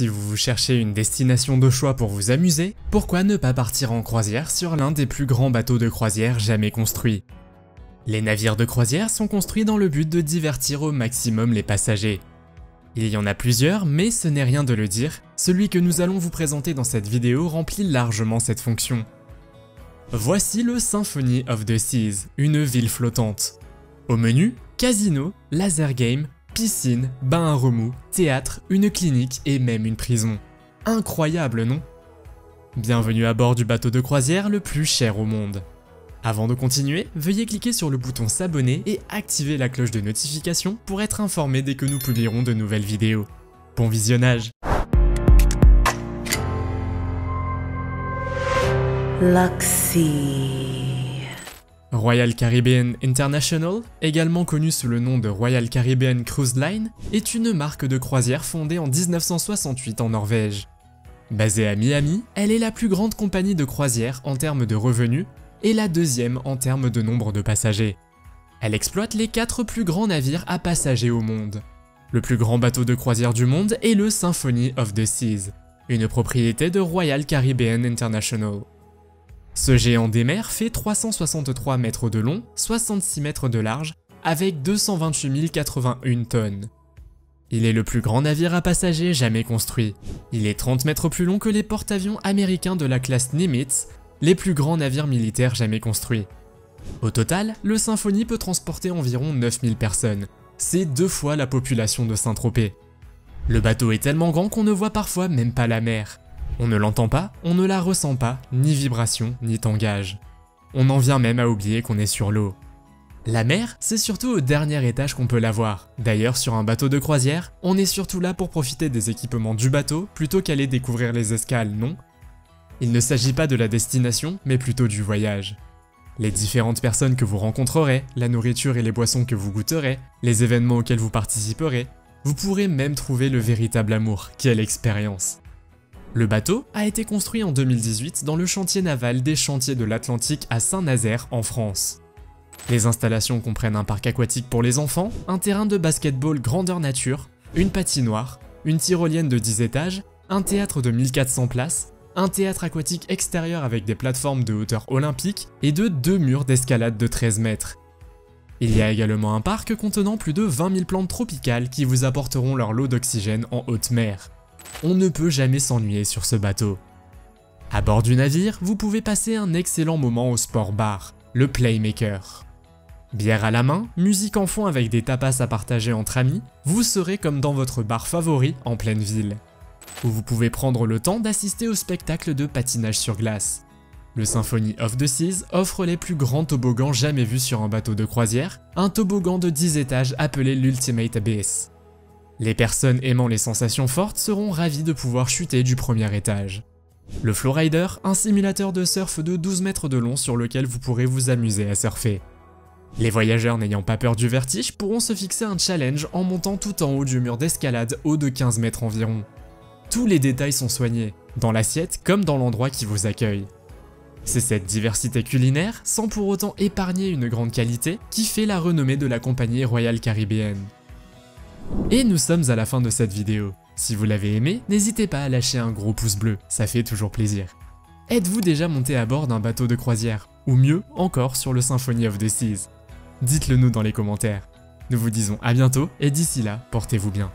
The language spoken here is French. Si vous cherchez une destination de choix pour vous amuser, pourquoi ne pas partir en croisière sur l'un des plus grands bateaux de croisière jamais construits? Les navires de croisière sont construits dans le but de divertir au maximum les passagers. Il y en a plusieurs, mais ce n'est rien de le dire, celui que nous allons vous présenter dans cette vidéo remplit largement cette fonction. Voici le Symphony of the Seas, une ville flottante. Au menu, casino, laser game, piscine, bain à remous, théâtre, une clinique et même une prison. Incroyable, non? Bienvenue à bord du bateau de croisière le plus cher au monde. Avant de continuer, veuillez cliquer sur le bouton s'abonner et activer la cloche de notification pour être informé dès que nous publierons de nouvelles vidéos. Bon visionnage! Luxy. Royal Caribbean International, également connue sous le nom de Royal Caribbean Cruise Line, est une marque de croisière fondée en 1968 en Norvège. Basée à Miami, elle est la plus grande compagnie de croisière en termes de revenus et la deuxième en termes de nombre de passagers. Elle exploite les 4 plus grands navires à passagers au monde. Le plus grand bateau de croisière du monde est le Symphony of the Seas, une propriété de Royal Caribbean International. Ce géant des mers fait 363 mètres de long, 66 mètres de large, avec 228 081 tonnes. Il est le plus grand navire à passagers jamais construit. Il est 30 mètres plus long que les porte-avions américains de la classe Nimitz, les plus grands navires militaires jamais construits. Au total, le Symphony peut transporter environ 9000 personnes. C'est 2 fois la population de Saint-Tropez. Le bateau est tellement grand qu'on ne voit parfois même pas la mer. On ne l'entend pas, on ne la ressent pas, ni vibration, ni tangage. On en vient même à oublier qu'on est sur l'eau. La mer, c'est surtout au dernier étage qu'on peut la voir. D'ailleurs, sur un bateau de croisière, on est surtout là pour profiter des équipements du bateau plutôt qu'aller découvrir les escales, non? Il ne s'agit pas de la destination, mais plutôt du voyage. Les différentes personnes que vous rencontrerez, la nourriture et les boissons que vous goûterez, les événements auxquels vous participerez, vous pourrez même trouver le véritable amour, quelle expérience! Le bateau a été construit en 2018 dans le chantier naval des Chantiers de l'Atlantique à Saint-Nazaire, en France. Les installations comprennent un parc aquatique pour les enfants, un terrain de basketball grandeur nature, une patinoire, une tyrolienne de 10 étages, un théâtre de 1400 places, un théâtre aquatique extérieur avec des plateformes de hauteur olympique et de 2 murs d'escalade de 13 mètres. Il y a également un parc contenant plus de 20 000 plantes tropicales qui vous apporteront leur lot d'oxygène en haute mer. On ne peut jamais s'ennuyer sur ce bateau. À bord du navire, vous pouvez passer un excellent moment au sport bar, le Playmaker. Bière à la main, musique en fond avec des tapas à partager entre amis, vous serez comme dans votre bar favori en pleine ville, où vous pouvez prendre le temps d'assister au spectacle de patinage sur glace. Le Symphony of the Seas offre les plus grands toboggans jamais vus sur un bateau de croisière, un toboggan de 10 étages appelé l'Ultimate Abyss. Les personnes aimant les sensations fortes seront ravies de pouvoir chuter du premier étage. Le Flowrider, un simulateur de surf de 12 mètres de long sur lequel vous pourrez vous amuser à surfer. Les voyageurs n'ayant pas peur du vertige pourront se fixer un challenge en montant tout en haut du mur d'escalade haut de 15 mètres environ. Tous les détails sont soignés, dans l'assiette comme dans l'endroit qui vous accueille. C'est cette diversité culinaire, sans pour autant épargner une grande qualité, qui fait la renommée de la compagnie Royal Caribbean. Et nous sommes à la fin de cette vidéo. Si vous l'avez aimé, n'hésitez pas à lâcher un gros pouce bleu, ça fait toujours plaisir. Êtes-vous déjà monté à bord d'un bateau de croisière? Ou mieux, encore sur le Symphony of the Seas? Dites-le nous dans les commentaires. Nous vous disons à bientôt et d'ici là, portez-vous bien.